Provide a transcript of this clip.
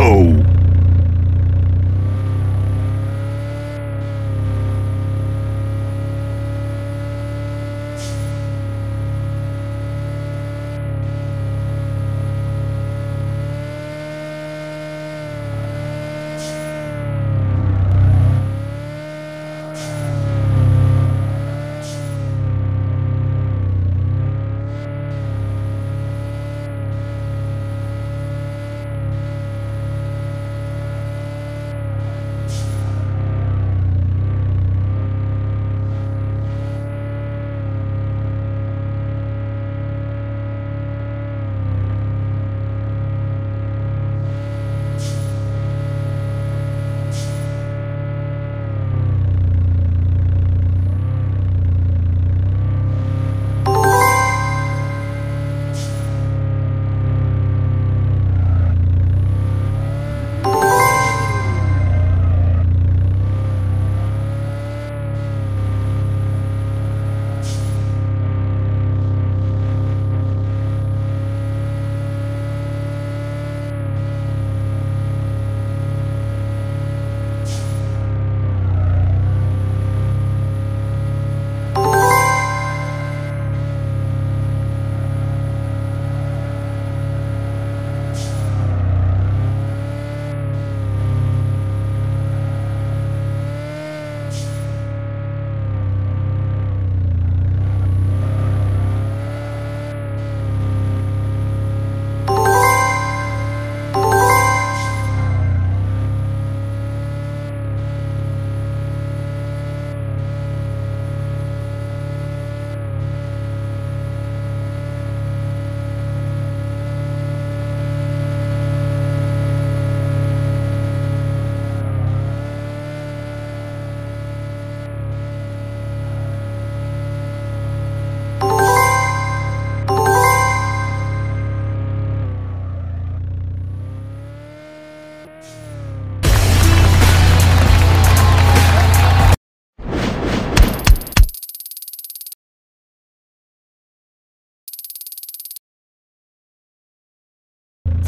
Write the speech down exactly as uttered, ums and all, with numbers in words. go!